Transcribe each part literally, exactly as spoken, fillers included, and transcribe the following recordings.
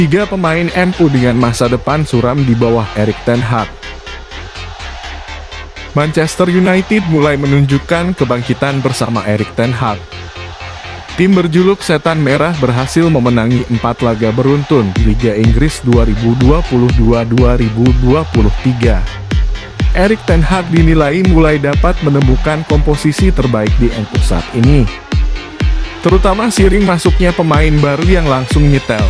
Tiga pemain M U dengan masa depan suram di bawah Erik Ten Hag. Manchester United mulai menunjukkan kebangkitan bersama Erik Ten Hag. Tim berjuluk Setan Merah berhasil memenangi empat laga beruntun di Liga Inggris dua ribu dua puluh dua dua ribu dua puluh tiga. Erik Ten Hag dinilai mulai dapat menemukan komposisi terbaik di M U saat ini, terutama seiring masuknya pemain baru yang langsung nyetel.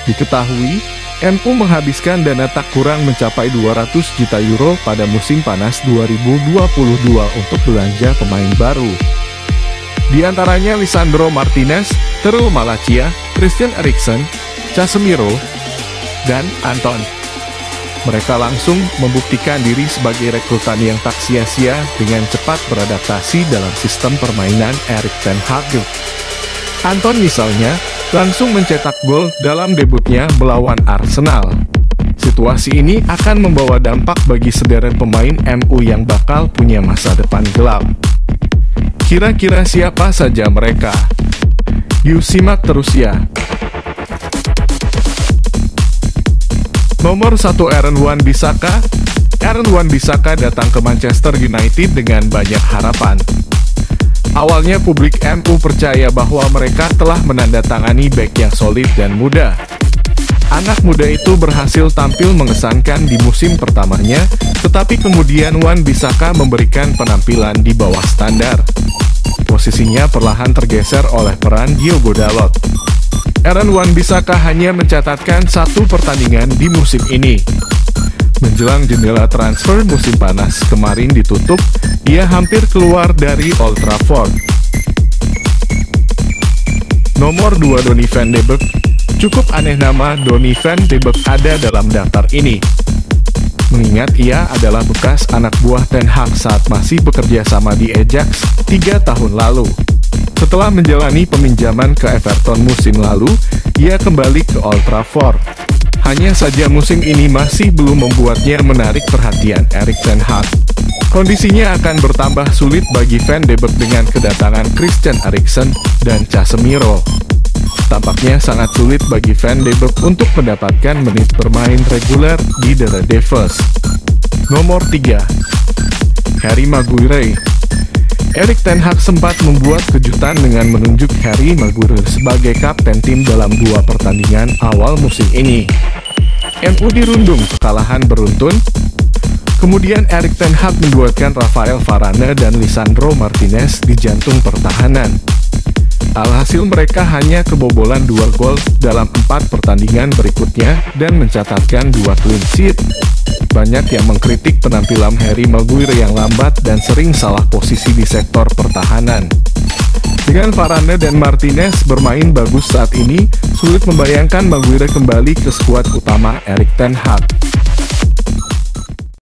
Diketahui, M U menghabiskan dana tak kurang mencapai dua ratus juta euro pada musim panas dua ribu dua puluh dua untuk belanja pemain baru. Di antaranya Lisandro Martinez, Tyrell Malacia, Christian Eriksen, Casemiro, dan Antony. Mereka langsung membuktikan diri sebagai rekrutan yang tak sia-sia dengan cepat beradaptasi dalam sistem permainan Erik ten Hag. Antony misalnya, langsung mencetak gol dalam debutnya melawan Arsenal. Situasi ini akan membawa dampak bagi sederet pemain M U yang bakal punya masa depan gelap. Kira-kira siapa saja mereka? Yuk simak terus ya. Nomor satu, Aaron Wan-Bissaka. Aaron Wan-Bissaka datang ke Manchester United dengan banyak harapan. Awalnya publik M U percaya bahwa mereka telah menandatangani bek yang solid dan muda. Anak muda itu berhasil tampil mengesankan di musim pertamanya, tetapi kemudian Wan-Bissaka memberikan penampilan di bawah standar. Posisinya perlahan tergeser oleh peran Diogo Dalot. Aaron Wan-Bissaka hanya mencatatkan satu pertandingan di musim ini. Menjelang jendela transfer musim panas kemarin ditutup, ia hampir keluar dari Old Trafford. Nomor dua, Donny Van De Beek. Cukup aneh nama Donny Van De Beek ada dalam daftar ini, mengingat ia adalah bekas anak buah Ten Hag saat masih bekerja sama di Ajax tiga tahun lalu. Setelah menjalani peminjaman ke Everton musim lalu, ia kembali ke Old Trafford. Hanya saja musim ini masih belum membuatnya menarik perhatian Erik Ten Hag. Kondisinya akan bertambah sulit bagi Van De Beek dengan kedatangan Christian Eriksen dan Casemiro. Tampaknya sangat sulit bagi Van de Beek untuk mendapatkan menit bermain reguler di The Red Devils. Nomor tiga, Harry Maguire. Erik Ten Hag sempat membuat kejutan dengan menunjuk Harry Maguire sebagai kapten tim dalam dua pertandingan awal musim ini. M U dirundung kekalahan beruntun. Kemudian Erik Ten Hag menduetkan Rafael Varane dan Lisandro Martinez di jantung pertahanan. Alhasil mereka hanya kebobolan dua gol dalam empat pertandingan berikutnya dan mencatatkan dua clean sheet. Banyak yang mengkritik penampilan Harry Maguire yang lambat dan sering salah posisi di sektor pertahanan. Dengan Varane dan Martinez bermain bagus saat ini, sulit membayangkan Maguire kembali ke skuad utama Erik Ten Hag.